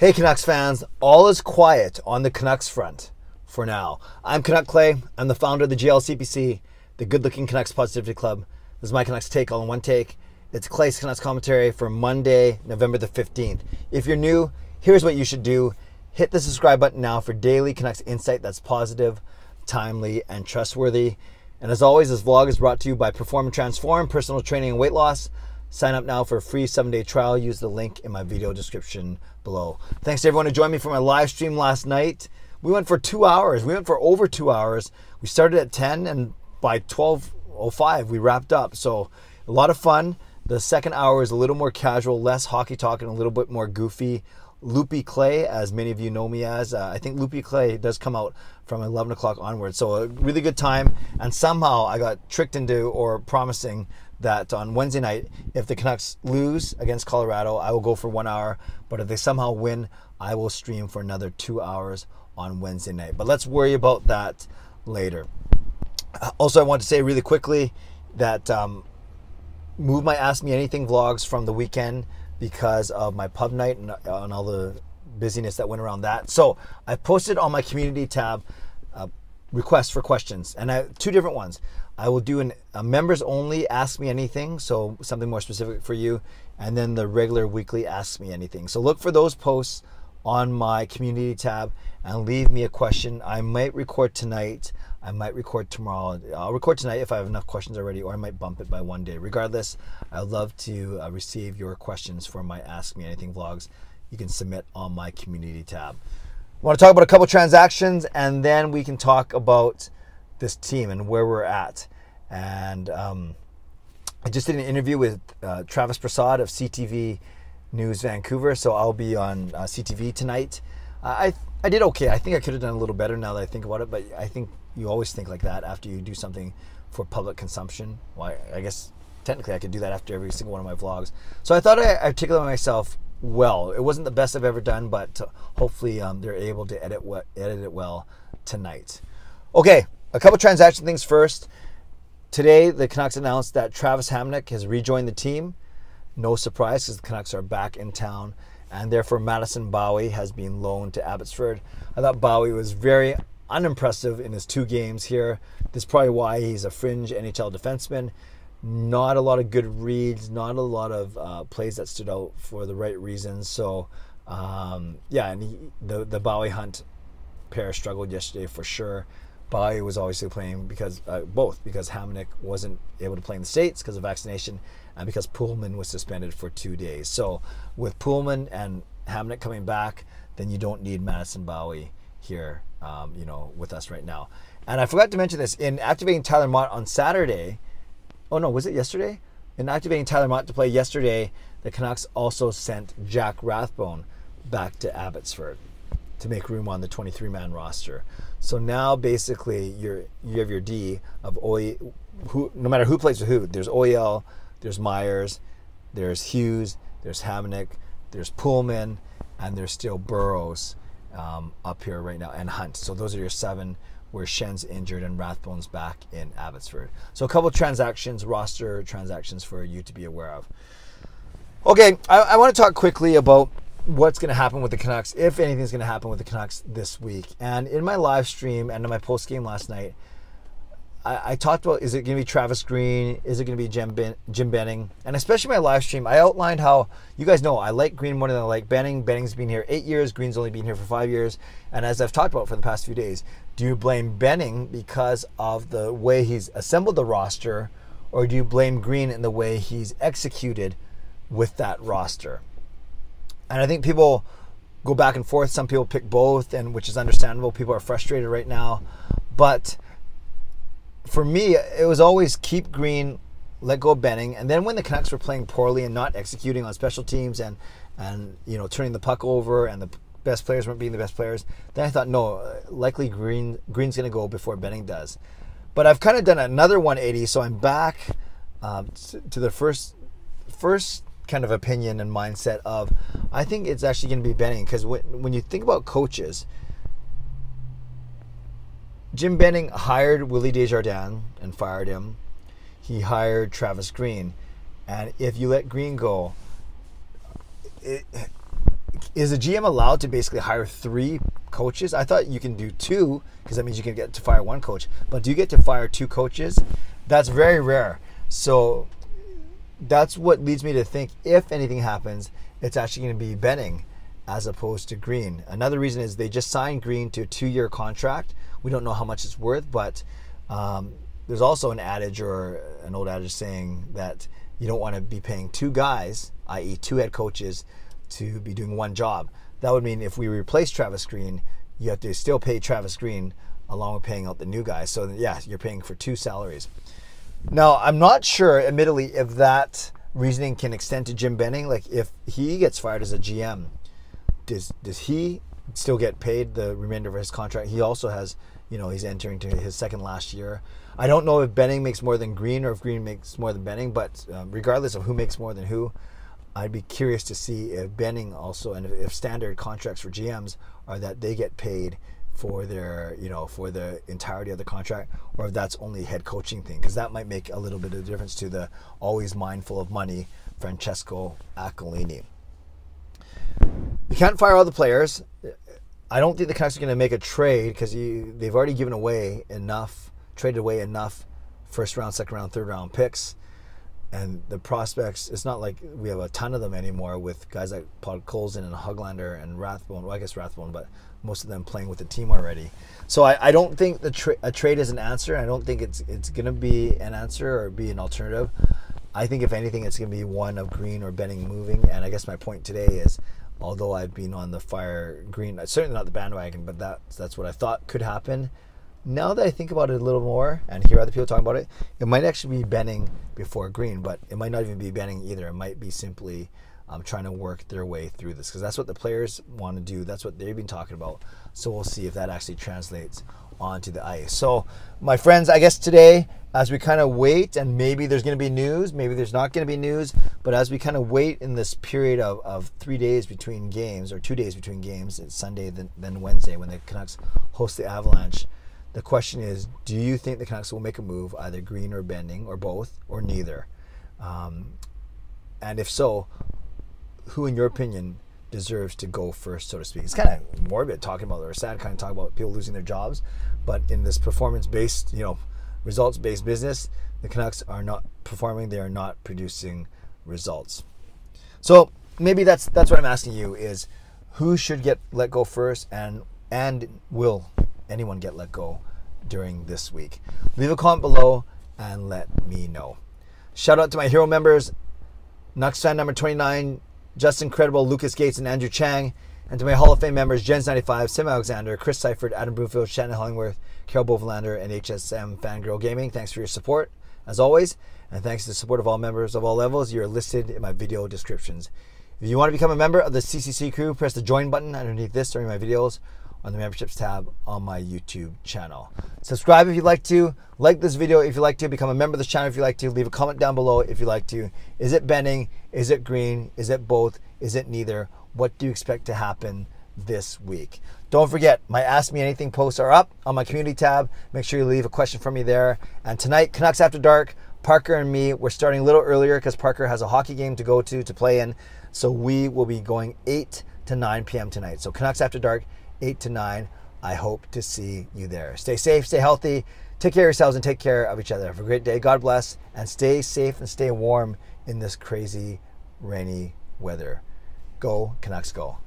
Hey Canucks fans, all is quiet on the Canucks front for now. I'm Canuck Clay, I'm the founder of the GLCPC, the Good Looking Canucks Positivity Club. This is my Canucks take all in one take. It's Clay's Canucks commentary for Monday, November the 15th. If you're new, here's what you should do. Hit the subscribe button now for daily Canucks insight that's positive, timely, and trustworthy. And as always, this vlog is brought to you by Perform and Transform, personal training and weight loss. Sign up now for a free 7-day trial. Use the link in my video description below. Thanks to everyone who joined me for my live stream last night. We went for 2 hours. We went for over 2 hours. We started at 10 and by 12:05 we wrapped up. So a lot of fun. The second hour is a little more casual, less hockey talk, and a little bit more goofy. Loopy Clay, as many of you know me as, I think Loopy Clay does come out from 11 o'clock onward. So a really good time. And somehow I got tricked into or promising that on Wednesday night, if the Canucks lose against Colorado, I will go for 1 hour. But if they somehow win, I will stream for another 2 hours on Wednesday night. But let's worry about that later. Also, I want to say really quickly that move my Ask Me Anything vlogs from the weekend because of my pub night and all the busyness that went around that. So I posted on my community tab requests for questions, and two different ones. I will do a members only Ask Me Anything, so something more specific for you, and then the regular weekly Ask Me Anything. So look for those posts on my community tab and leave me a question. I might record tonight, I might record tomorrow. I'll record tonight if I have enough questions already, or I might bump it by 1 day. Regardless, I'd love to receive your questions for my Ask Me Anything vlogs. You can submit on my community tab. I want to talk about a couple transactions, and then we can talk about this team and where we're at. And I just did an interview with Travis Prasad of CTV News Vancouver, so I'll be on CTV tonight. I did okay. I think I could have done a little better now that I think about it, but I think you always think like that after you do something for public consumption. Well, I guess technically I could do that after every single one of my vlogs. So I thought I articulated myself well. It wasn't the best I've ever done, but hopefully they're able to edit it well tonight. Okay, a couple transaction things first. Today, the Canucks announced that Travis Hamonic has rejoined the team. No surprise, because the Canucks are back in town, and therefore Madison Bowey has been loaned to Abbotsford. I thought Bowey was very unimpressive in his 2 games here. This is probably why he's a fringe NHL defenseman. Not a lot of good reads, not a lot of plays that stood out for the right reasons. So, yeah, and the Bowey-Hunt pair struggled yesterday for sure. Bowey was obviously playing because both because Hamonic wasn't able to play in the States because of vaccination, and because Pullman was suspended for 2 days. So with Pullman and Hamonic coming back, then you don't need Madison Bowey here, you know, with us right now. And I forgot to mention this in activating Tyler Mott on Saturday. Oh no, was it yesterday? In activating Tyler Mott to play yesterday, the Canucks also sent Jack Rathbone back to Abbotsford to make room on the 23-man roster. So now basically you have your D of Oye, who no matter who plays with who, there's Oyel, there's Myers, there's Hughes, there's Hamonic, there's Pullman, and there's still Burroughs up here right now, and Hunt. So those are your 7 where Shen's injured and Rathbone's back in Abbotsford. So a couple of transactions, roster transactions for you to be aware of. Okay, I want to talk quickly about what's going to happen with the Canucks, if anything's going to happen with the Canucks this week. And in my live stream and in my post game last night, I talked about, is it going to be Travis Green? Is it going to be Jim Benning? And especially my live stream, I outlined how, you guys know, I like Green more than I like Benning. Benning's been here 8 years. Green's only been here for 5 years. And as I've talked about for the past few days, do you blame Benning because of the way he's assembled the roster, or do you blame Green in the way he's executed with that roster? And I think people go back and forth. Some people pick both, and which is understandable. People are frustrated right now. But for me, it was always keep Green, let go of Benning. And then when the Canucks were playing poorly and not executing on special teams and you know, turning the puck over and the best players weren't being the best players, then I thought, no, likely Green's going to go before Benning does. But I've kind of done another 180, so I'm back to the first kind of opinion and mindset of, I think it's actually going to be Benning, because when you think about coaches, Jim Benning hired Willie Desjardins and fired him. He hired Travis Green, and if you let Green go, Is the GM allowed to basically hire 3 coaches? I thought you can do 2, because that means you can get to fire 1 coach. But do you get to fire 2 coaches? That's very rare. So that's what leads me to think, if anything happens, it's actually going to be Benning as opposed to Green. Another reason is they just signed Green to a 2-year contract. We don't know how much it's worth, but there's also an adage, or an old adage, saying that you don't want to be paying 2 guys, i.e. 2 head coaches, to be doing 1 job. That would mean if we replace Travis Green, you have to still pay Travis Green along with paying out the new guys. So yeah, you're paying for 2 salaries. Now, I'm not sure, admittedly, if that reasoning can extend to Jim Benning. Like, if he gets fired as a GM, does he still get paid the remainder of his contract? He also has, you know, he's entering to his second last year. I don't know if Benning makes more than Green or if Green makes more than Benning, but regardless of who makes more than who, I'd be curious to see if Benning also, and if standard contracts for GMs are that they get paid for their, you know, for the entirety of the contract, or if that's only a head coaching thing, because that might make a little bit of difference to the always mindful of money Francesco Accolini. You can't fire all the players. I don't think the Canucks are going to make a trade, because they've already given away enough, traded away enough first round, second round, third round picks. And the prospects, it's not like we have a ton of them anymore, with guys like Podkolzin and Hoglander and Rathbone. Well, I guess Rathbone, but most of them playing with the team already. So I don't think a trade is an answer. I don't think it's going to be an answer or be an alternative. I think, if anything, it's going to be one of Green or Benning moving. And I guess my point today is, although I've been on the fire Green, certainly not the bandwagon, but that's what I thought could happen. Now that I think about it a little more and hear other people talking about it, it might actually be Benning before Green, but it might not even be Benning either. It might be simply trying to work their way through this, because that's what the players want to do. That's what they've been talking about. So we'll see if that actually translates onto the ice. So, my friends, I guess today, as we kind of wait, and maybe there's going to be news, maybe there's not going to be news, but as we kind of wait in this period of 3 days between games, or 2 days between games, it's Sunday, then Wednesday, when the Canucks host the Avalanche, the question is, do you think the Canucks will make a move, either Green or Benning, or both, or neither? And if so, who, in your opinion, deserves to go first, so to speak? It's kind of morbid talking about, or sad kind of talking about people losing their jobs, but in this performance-based, you know, results-based business, the Canucks are not performing. They are not producing results. So maybe that's what I'm asking you, is who should get let go first, and will anyone get let go during this week? Leave a comment below and let me know. Shout out to my hero members, Canucks fan number 29, Justin Credible, Lucas Gates, and Andrew Chang, and to my Hall of Fame members, Jens95, Sim Alexander, Chris Seifert, Adam Brewfield, Shannon Hollingworth, Carol Bovelander, and HSM Fangirl Gaming. Thanks for your support, as always, and thanks to the support of all members of all levels. You are listed in my video descriptions. If you want to become a member of the CCC crew, press the join button underneath this during my videos, on the memberships tab on my YouTube channel. Subscribe if you'd like to, like this video if you'd like to, become a member of this channel if you'd like to, leave a comment down below if you'd like to. Is it Benning? Is it Green? Is it both? Is it neither? What do you expect to happen this week? Don't forget, my Ask Me Anything posts are up on my community tab. Make sure you leave a question for me there. And tonight, Canucks After Dark, Parker and me, we're starting a little earlier because Parker has a hockey game to go to play in. So we will be going 8 to 9 p.m. tonight. So Canucks After Dark, 8 to 9. I hope to see you there. Stay safe, stay healthy, take care of yourselves and take care of each other. Have a great day. God bless, and stay safe and stay warm in this crazy, rainy weather. Go, Canucks, go.